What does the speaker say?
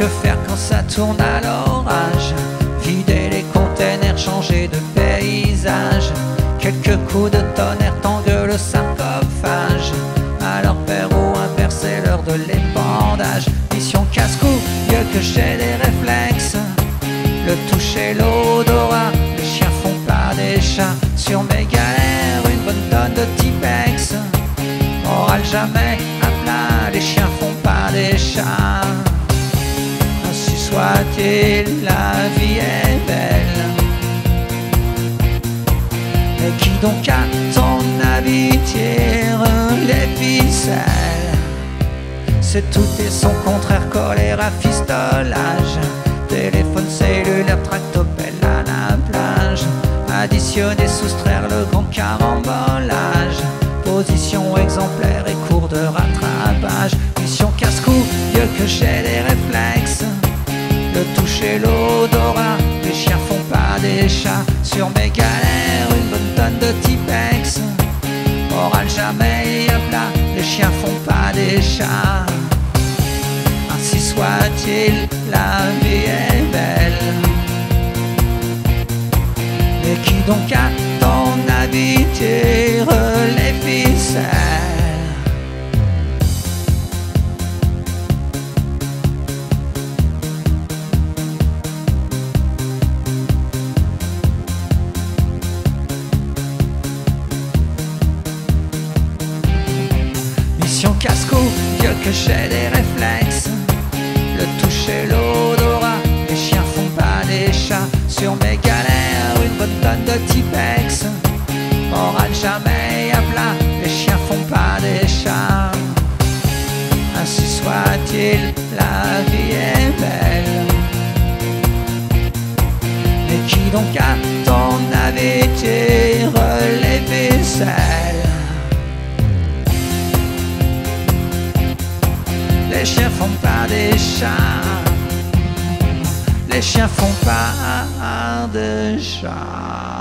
que faire quand ça tourne à l'orage? Vider les containers, changer de paysage. Quelques coups de tonnerre, t'engueule le sarcophage. Alors père ou impair, c'est l'heure de l'épandage. Mission casse-cou, mieux que j'ai des réflexes. Le toucher, l'odorat, les chiens font pas des chats. Sur mes galères, une bonne tonne de Tipex. Moral jamais à plat, les chiens font pas des chats. Ainsi soit-il, la vie est belle. Mais qui donc a ton habit tire les ficelles? C'est tout et son contraire, choléra, fistolage. Téléphone cellulaire, tractopelle à la plage. Additionner, soustraire, le grand carambolage. Position exemplaire et cours de rattrapage. Mission casse-cou, mieux que j'ai des réflexes. Le toucher, l'odorat, les chiens font pas des chats. Sur mes galères, une bonne tonne de Tipex. Moral jamais à plat, les chiens font pas des chats. Ainsi soit-il, la vie est belle. Mais qui donc a ton habit tire les ficelles? Mission casse-cou, Dieu que j'ai des réflexes. Le toucher, l'odorat, les chiens font pas des chats. Sur mes galères, une bonne tonne de Tipex. Moral jamais à plat, les chiens font pas des chats. Ainsi soit-il, la vie est belle. Mais qui donc a ton avis tire les ficelles? Les chiens font pas des chats. Les chiens font pas des chats.